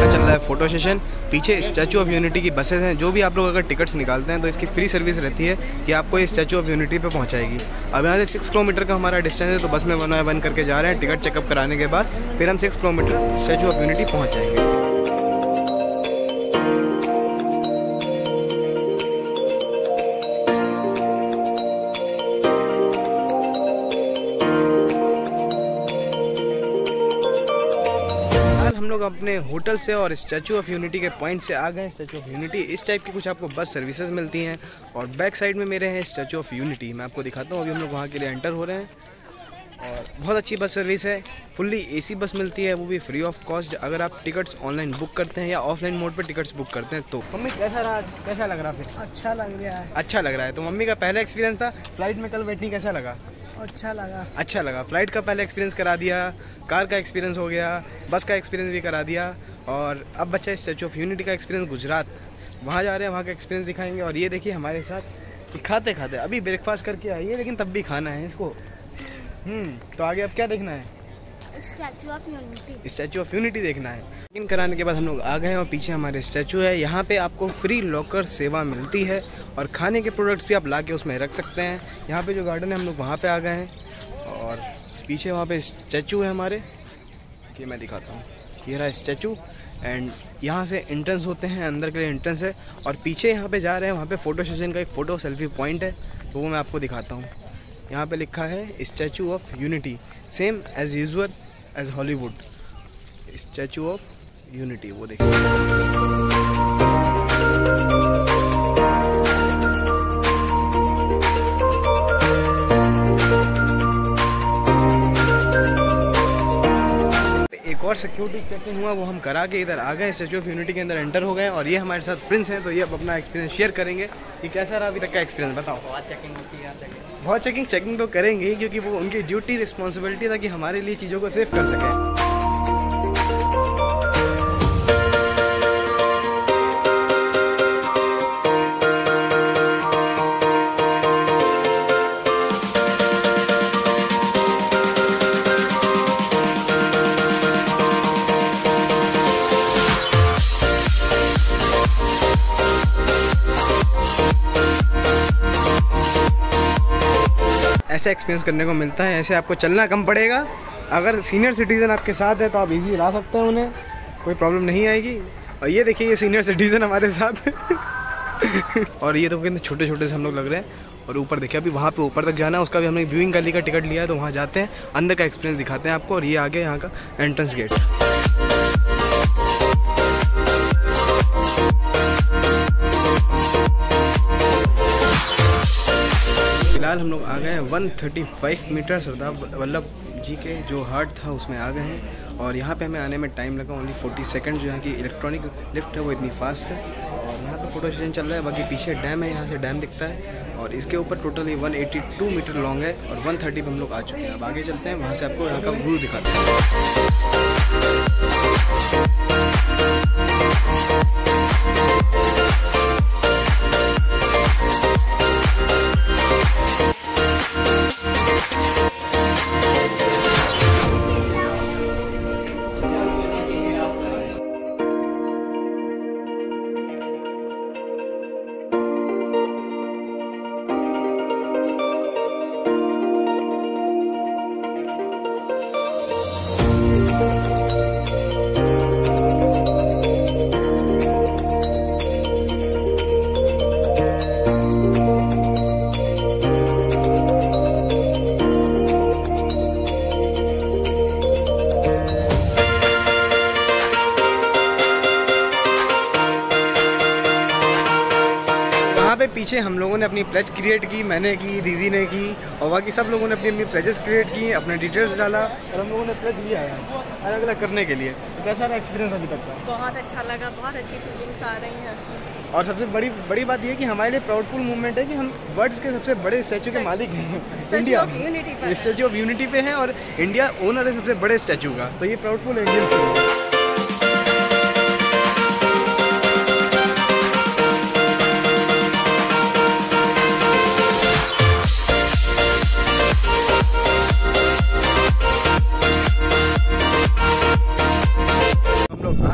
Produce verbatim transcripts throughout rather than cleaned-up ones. का चल रहा है फोटो सेशन। पीछे स्टैचू ऑफ यूनिटी की बसेस हैं, जो भी आप लोग अगर टिकट्स निकालते हैं तो इसकी फ्री सर्विस रहती है कि आपको ये स्टैचू ऑफ यूनिटी पे पहुंचाएगी। अब यहाँ से सिक्स किलोमीटर का हमारा डिस्टेंस है, तो बस में वन बाय वन करके जा रहे हैं। टिकट चेकअप कराने के बाद फिर हम six kilometre Statue of Unity पहुँच जाएंगे। लोग अपने होटल से और स्टैचू ऑफ यूनिटी के पॉइंट से आ गए। स्टैचू ऑफ यूनिटी इस टाइप की कुछ आपको बस सर्विसेज मिलती हैं और बैक साइड में मेरे हैं स्टैचू ऑफ यूनिटी। मैं आपको दिखाता हूँ, अभी हम लोग वहाँ के लिए एंटर हो रहे हैं और बहुत अच्छी बस सर्विस है। फुल्ली एसी बस मिलती है, वो भी फ्री ऑफ कॉस्ट, अगर आप टिकट्स ऑनलाइन बुक करते हैं या ऑफलाइन मोड पर टिकट्स बुक करते हैं। तो मम्मी कैसा रहा, कैसा लग रहा है? अच्छा लग रहा है, अच्छा लग रहा है। तो मम्मी का पहला एक्सपीरियंस था फ्लाइट में कल बैठनी, कैसा लगा? अच्छा लगा, अच्छा लगा। फ्लाइट का पहले एक्सपीरियंस करा दिया, कार का एक्सपीरियंस हो गया, बस का एक्सपीरियंस भी करा दिया और अब बच्चा स्टैचू ऑफ यूनिटी का एक्सपीरियंस। गुजरात वहाँ जा रहे हैं, वहाँ का एक्सपीरियंस दिखाएंगे। और ये देखिए हमारे साथ खाते खाते, अभी ब्रेकफास्ट करके आई है लेकिन तब भी खाना है इसको। हम्म तो आगे अब क्या देखना है? Statue of Unity, Statue of Unity देखना है। चेकिंग कराने के बाद हम लोग आ गए हैं और पीछे हमारे स्टैचू है। यहाँ पे आपको फ्री लॉकर सेवा मिलती है और खाने के प्रोडक्ट्स भी आप ला के उसमें रख सकते हैं। यहाँ पे जो गार्डन है हम लोग वहाँ पे आ गए हैं और पीछे वहाँ पे स्टैचू है हमारे, कि मैं दिखाता हूँ। ये रहा स्टैचू एंड यहाँ से एंट्रेंस होते हैं, अंदर के लिए एंट्रेंस है। और पीछे यहाँ पे जा रहे हैं, वहाँ पे फ़ोटो सेशन का एक फ़ोटो सेल्फी पॉइंट है, तो वो मैं आपको दिखाता हूँ। यहाँ पे लिखा है statue of unity, same as usual as Hollywood, statue of unity. वो देखिए और सिक्योरिटी चेकिंग हुआ, वो हम करा के इधर आ गए, स्टैचू ऑफ यूनिटी के अंदर एंटर हो गए। और ये हमारे साथ प्रिंस हैं, तो ये अब अपना एक्सपीरियंस शेयर करेंगे कि कैसा रहा अभी तक का एक्सपीरियंस। बताओ। बहुत चेकिंग होती है, बहुत चेकिंग चेकिंग तो करेंगे ही, क्योंकि वो उनकी ड्यूटी रिस्पॉन्सिबिलिटी था कि हमारे लिए चीज़ों को सेफ कर सकें। ऐसा एक्सपीरियंस करने को मिलता है, ऐसे आपको चलना कम पड़ेगा। अगर सीनियर सिटीज़न आपके साथ है तो आप इजी ला सकते हैं, उन्हें कोई प्रॉब्लम नहीं आएगी। और ये देखिए ये सीनियर सिटीज़न हमारे साथ और ये तो कितने छोटे छोटे से हम लोग लग रहे हैं। और ऊपर देखिए, अभी वहाँ पे ऊपर तक जाना है, उसका भी हमने व्यूइंग गली का टिकट लिया है, तो वहाँ जाते हैं, अंदर का एक्सपीरियंस दिखाते हैं आपको। और ये आगे यहाँ का एंट्रेंस गेट। फिलहाल हम लोग आ गए हैं एक सौ पैंतीस मीटर सरदार वल्लभ जी के जो हार्ट था उसमें आ गए हैं। और यहाँ पे हमें आने में टाइम लगा ओनली चालीस सेकंड, जो यहाँ की इलेक्ट्रॉनिक लिफ्ट है वो इतनी फास्ट है। और यहाँ पे फोटो सेशन चल रहा है, बाकी पीछे डैम है, यहाँ से डैम दिखता है। और इसके ऊपर टोटली एक सौ बयासी मीटर लॉन्ग है और एक सौ तीस पे हम लोग आ चुके हैं। अब आगे चलते हैं, वहाँ से आपको यहाँ का व्यू दिखाते हैं। पीछे हम लोगों ने अपनी प्लेज क्रिएट की, मैंने की, दीदी ने की और बाकी सब लोगों ने अपनी अपनी प्लेजेस क्रिएट की, अपने डिटेल्स डाला और हम लोगों ने प्लेज लिया है आज अलग अलग करने के लिए। तो कैसा रहा एक्सपीरियंस अभी तक का? बहुत अच्छा लगा, बहुत अच्छी फीलिंग्स आ रही हैं। और सबसे बड़ी बड़ी बात यह कि हमारे लिए प्राउडफुल मूवमेंट है कि हम वर्ल्ड्स के सबसे बड़े स्टैचू के मालिक हैं, इंडिया स्टैचू ऑफ यूनिटी पे हैं और इंडिया ओनर है सबसे बड़े स्टैचू का, तो ये प्राउडफुल इंडियंस है।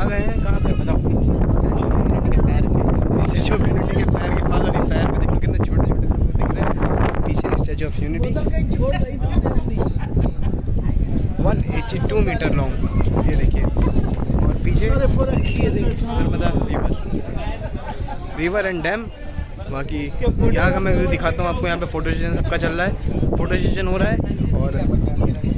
कहाँ गए हैं, कहाँ गए बताओ। स्टैचू ऑफ यूनिटी के पैर के पास, और पैर पे देखो कितने छोटे छोटे से दिख रहे हैं। पीछे statue of Unity one eighty two metre long, ये देखिए। और पीछे Narmada river river and dam. बाकी यहाँ का मैं व्यू दिखाता हूँ आपको। यहाँ पे फोटो सेशन सबका चल रहा है, फोटो सेशन हो रहा है, और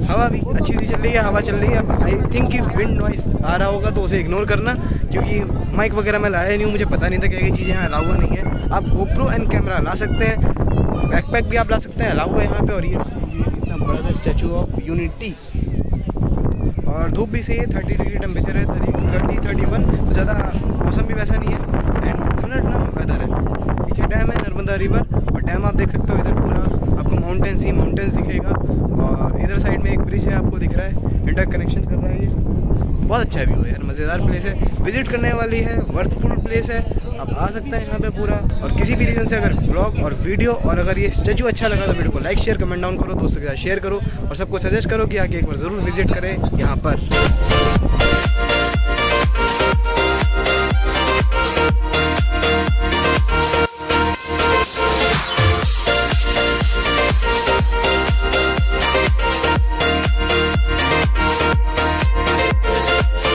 हवा भी अच्छी सी चल रही है, हवा चल रही है। आई थिंक कि विंड नॉइस आ रहा होगा तो उसे इग्नोर करना, क्योंकि माइक वगैरह मैं लाया नहीं हूँ, मुझे पता नहीं था क्या ये चीज़ें यहाँ अलाउ नहीं है। आप गोप्रो एंड कैमरा ला सकते हैं, बैकपैक भी आप ला सकते हैं, अलाउ है यहाँ पर। और ये इतना बड़ा सा स्टैचू ऑफ यूनिटी, और धूप भी से थर्टी डिग्री टेम्परेचर है, थर्टी थर्टी वन, तो ज़्यादा मौसम भी वैसा नहीं है, एंड ठंडा ठंडा वेदर है। पीछे डैम है नर्मदा रिवर, और डैम आप देख सकते हो। इधर पूरा आपको माउंटेन्स ही माउंटेन्स दिखेगा, और इधर साइड में एक ब्रिज है, आपको दिख रहा है, इंटर कनेक्शन कर रहा है। ये बहुत अच्छा व्यू है यार, मज़ेदार प्लेस है, विजिट करने वाली है, वर्थफुल प्लेस है, आप आ सकते हैं यहाँ पे पूरा। और किसी भी रीज़न से अगर ब्लॉग और वीडियो और अगर ये स्टैचू अच्छा लगा तो वीडियो को लाइक शेयर कमेंट डाउन करो, दोस्तों के साथ शेयर करो, और सबको सजेस्ट करो कि आगे एक बार ज़रूर विजिट करें यहाँ पर।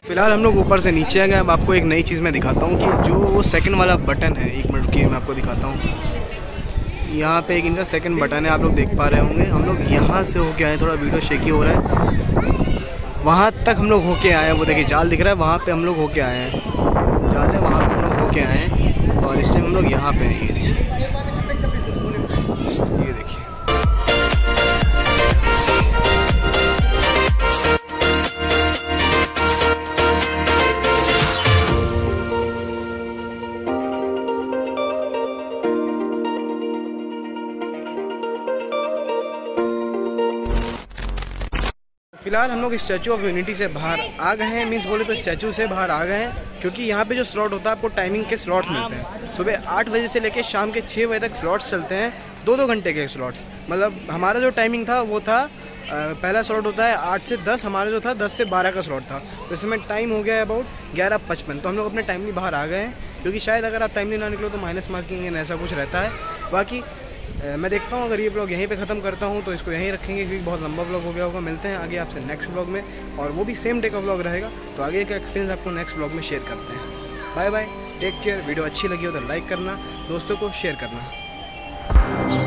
फिलहाल हम लोग ऊपर से नीचे आ गए। अब आपको एक नई चीज़ मैं दिखाता हूँ कि जो वो सेकंड वाला बटन है, एक मिनट रुकिए मैं आपको दिखाता हूँ। यहाँ पे एक इनका सेकंड बटन है, आप लोग देख पा रहे होंगे। हम लोग यहाँ से होके आए, थोड़ा वीडियो शेकी हो रहा है, वहाँ तक हम लोग होके आए हैं। वो देखिए जाल दिख रहा है, वहाँ पर हम लोग होके आए हैं, जाल है वहाँ पर हम लोग होके आए हैं, और इस टाइम हम लोग यहाँ पर हैं। ये देखिए, ये देखिए फिलहाल हम लोग स्टैचू ऑफ यूनिटी से बाहर आ गए हैं, मीन्स बोले तो स्टैचू से बाहर आ गए हैं, क्योंकि यहाँ पे जो स्लॉट होता है आपको टाइमिंग के स्लॉट्स मिलते हैं। सुबह आठ बजे से लेकर शाम के छः बजे तक स्लॉट्स चलते हैं, दो दो घंटे के स्लॉट्स। मतलब हमारा जो टाइमिंग था वो था, पहला स्लॉट होता है आठ से दस, हमारा जो था दस से बारह का स्लॉट था। तो इसमें टाइम हो गया है अबाउट ग्यारह पचपन, तो हम लोग अपने टाइमली बाहर आ गए हैं, क्योंकि शायद अगर आप टाइमली ना निकलो तो माइनस मार्किंग एंड ऐसा कुछ रहता है। बाकी मैं देखता हूँ, अगर ये ब्लॉग यहीं पे ख़त्म करता हूँ तो इसको यहीं रखेंगे, क्योंकि बहुत लंबा ब्लॉग हो गया होगा। मिलते हैं आगे आपसे नेक्स्ट ब्लॉग में, और वो भी सेम डे का ब्लॉग रहेगा, तो आगे का एक्सपीरियंस आपको नेक्स्ट ब्लॉग में शेयर करते हैं। Bye bye, take care. Video अच्छी लगी हो तो लाइक करना, दोस्तों को शेयर करना।